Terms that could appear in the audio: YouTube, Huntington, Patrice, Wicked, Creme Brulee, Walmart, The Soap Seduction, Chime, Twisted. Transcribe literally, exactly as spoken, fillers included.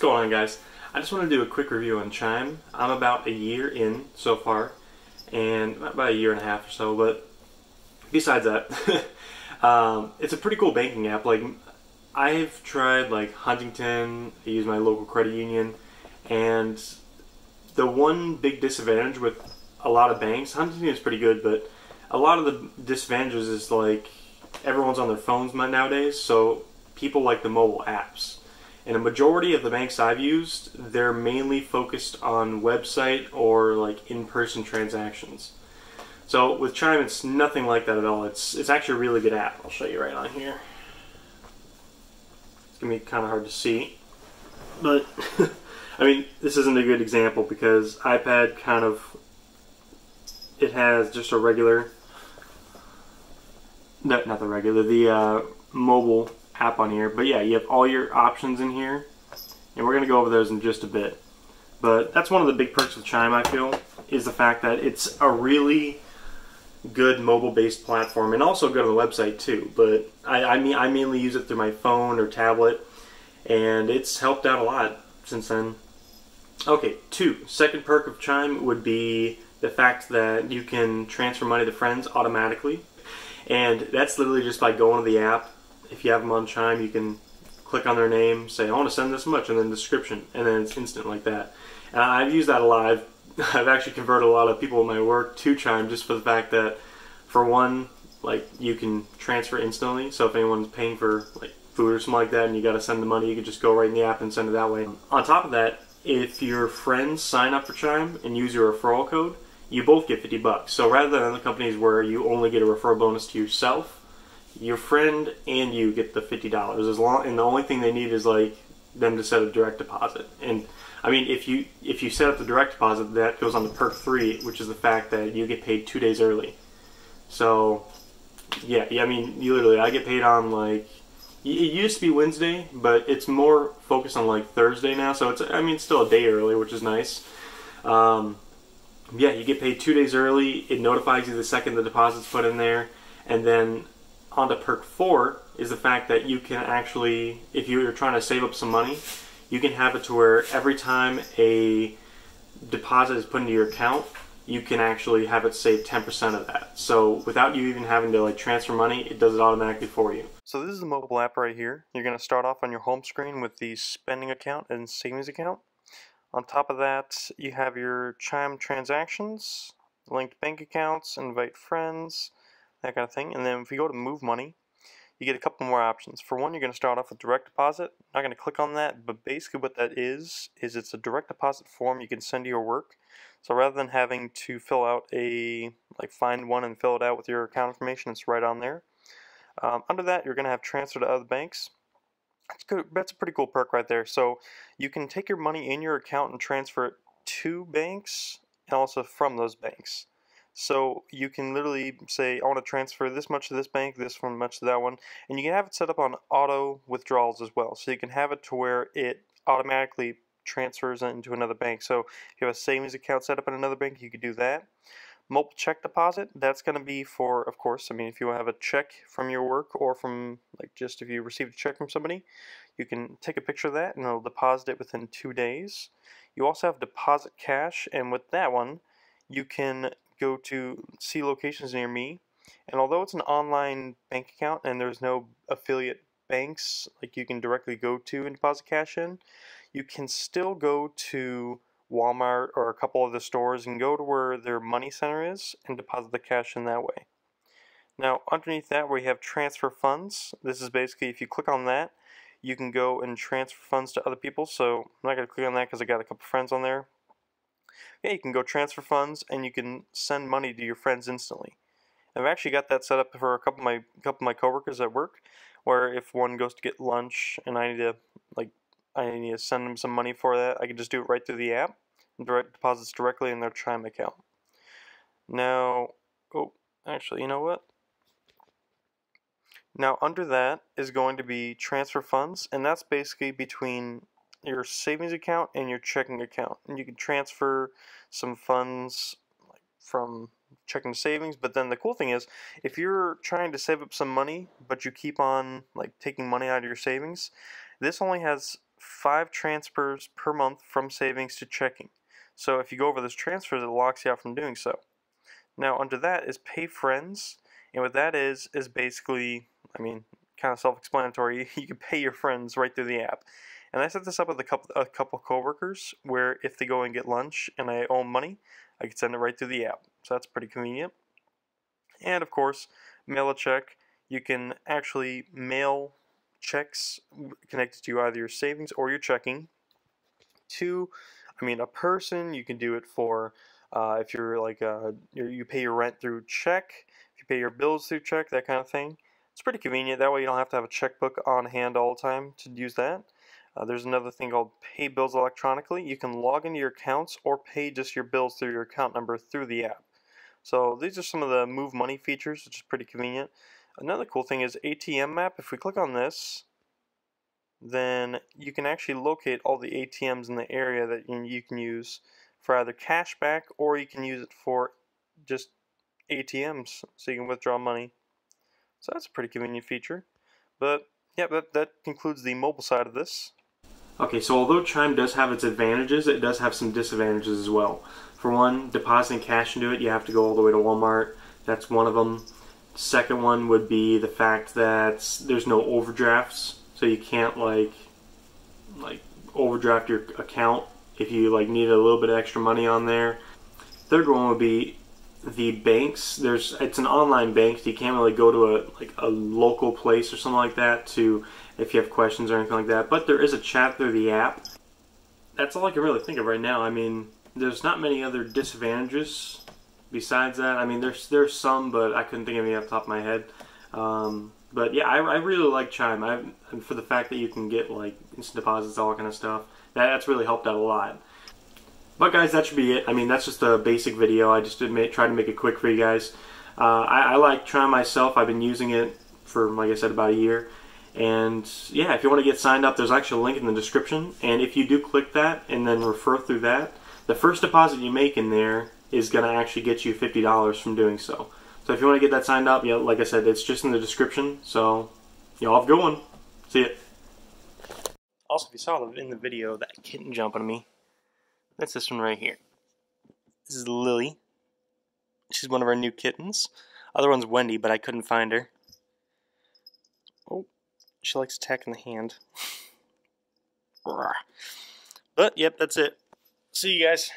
What's going on, guys? I just want to do a quick review on Chime. I'm about a year in so far, and about a year and a half or so, but besides that, um, it's a pretty cool banking app. Like, I've tried like Huntington, I use my local credit union, and the one big disadvantage with a lot of banks, Huntington is pretty good, but a lot of the disadvantages is like everyone's on their phones nowadays, so people like the mobile apps. And a majority of the banks I've used, they're mainly focused on website or like in-person transactions. So with Chime, it's nothing like that at all. It's it's actually a really good app. I'll show you right on here. It's gonna be kind of hard to see, but I mean, this isn't a good example because iPad kind of it has just a regular, no, not the regular, the uh, mobile app on here, but yeah, you have all your options in here, and we're gonna go over those in just a bit. But that's one of the big perks of Chime, I feel, is the fact that it's a really good mobile-based platform, and also good on the website too. But I, I mean, I mainly use it through my phone or tablet, and it's helped out a lot since then. Okay, two. Second perk of Chime would be the fact that you can transfer money to friends automatically, and that's literally just by going to the app. If you have them on Chime, you can click on their name, say, I want to send this much, and then description, and then it's instant like that. And I've used that a lot. I've, I've actually converted a lot of people in my work to Chime just for the fact that, for one, like, you can transfer instantly. So if anyone's paying for like food or something like that and you got to send the money, you can just go right in the app and send it that way. On top of that, if your friends sign up for Chime and use your referral code, you both get fifty bucks. So rather than other companies where you only get a referral bonus to yourself, your friend and you get the fifty dollars, as long, and the only thing they need is like them to set a direct deposit. And I mean, if you if you set up the direct deposit, that goes on to perk three, which is the fact that you get paid two days early. So yeah, yeah, I mean, you literally, I get paid on like, it used to be Wednesday, but it's more focused on like Thursday now. So it's, I mean, it's still a day early, which is nice. Um, yeah, you get paid two days early. It notifies you the second the deposit's put in there, and then on to perk four is the fact that you can actually, if you're trying to save up some money, you can have it to where every time a deposit is put into your account, you can actually have it save ten percent of that. So without you even having to like transfer money, it does it automatically for you. So this is the mobile app right here. You're going to start off on your home screen with the spending account and savings account. On top of that, you have your Chime transactions, linked bank accounts, invite friends, that kind of thing. And then if you go to move money, you get a couple more options. For one, you're going to start off with direct deposit. I'm not going to click on that, but basically what that is, is it's a direct deposit form you can send to your work. So rather than having to fill out a, like find one and fill it out with your account information, it's right on there. Um, under that, you're going to have transfer to other banks. That's good. That's a pretty cool perk right there. So you can take your money in your account and transfer it to banks and also from those banks. So you can literally say, I want to transfer this much to this bank, this one much to that one, and you can have it set up on auto withdrawals as well. So you can have it to where it automatically transfers into another bank. So if you have a savings account set up in another bank, you could do that. Mobile check deposit, that's going to be for, of course, I mean, if you have a check from your work or from, like, just if you received a check from somebody, you can take a picture of that and it'll deposit it within two days. You also have deposit cash, and with that one, you can go to see locations near me, and although it's an online bank account and there's no affiliate banks like you can directly go to and deposit cash in, you can still go to Walmart or a couple of the stores and go to where their money center is and deposit the cash in that way. Now underneath that, we have transfer funds. This is basically, if you click on that, you can go and transfer funds to other people. So I'm not going to click on that because I got a couple friends on there. Yeah, you can go transfer funds, and you can send money to your friends instantly. I've actually got that set up for a couple of my couple of my coworkers at work, where if one goes to get lunch and I need to like I need to send them some money for that, I can just do it right through the app, and direct deposits directly in their Chime account. Now, oh, actually, you know what? Now under that is going to be transfer funds, and that's basically between your savings account and your checking account, and you can transfer some funds like from checking to savings. But then the cool thing is, if you're trying to save up some money but you keep on like taking money out of your savings, this only has five transfers per month from savings to checking. So if you go over those transfers, it locks you out from doing so. Now under that is pay friends, and what that is is basically, I mean, kind of self-explanatory. You can pay your friends right through the app. And I set this up with a couple a couple coworkers, where if they go and get lunch and I owe them money, I could send it right through the app. So that's pretty convenient. And of course, mail a check. You can actually mail checks connected to either your savings or your checking to, I mean, a person. You can do it for uh, if you're like a, you pay your rent through check, if you pay your bills through check, that kind of thing. It's pretty convenient. That way you don't have to have a checkbook on hand all the time to use that. Uh, there's another thing called pay bills electronically. You can log into your accounts or pay just your bills through your account number through the app. So these are some of the move money features, which is pretty convenient. Another cool thing is A T M map. If we click on this, then you can actually locate all the A T Ms in the area that you can use for either cashback, or you can use it for just A T Ms, so you can withdraw money. So that's a pretty convenient feature. But yeah, that, that concludes the mobile side of this. Okay, so although Chime does have its advantages, it does have some disadvantages as well. For one, depositing cash into it, you have to go all the way to Walmart. That's one of them. Second one would be the fact that there's no overdrafts, so you can't like like overdraft your account if you like need a little bit of extra money on there. Third one would be the banks. There's it's an online bank, so you can't really go to a like a local place or something like that to if you have questions or anything like that. But there is a chat through the app. That's all I can really think of right now. I mean, there's not many other disadvantages besides that. I mean, there's there's some, but I couldn't think of any off the top of my head. Um, but yeah, I, I really like Chime. I and for the fact that you can get like instant deposits, all that kind of stuff. That, that's really helped out a lot. But guys, that should be it. I mean, that's just a basic video. I just did make, try to make it quick for you guys. Uh, I, I like Chime myself. I've been using it for, like I said, about a year. And yeah, if you want to get signed up, there's actually a link in the description. And if you do click that and then refer through that, the first deposit you make in there is going to actually get you fifty dollars from doing so. So if you want to get that signed up, you know, like I said, it's just in the description. So y'all have a good one. See ya. Also, if you saw in the video that kitten jumping at me, that's this one right here. This is Lily. She's one of our new kittens. Other one's Wendy, but I couldn't find her. Oh, she likes attacking the hand. But, yep, that's it. See you guys.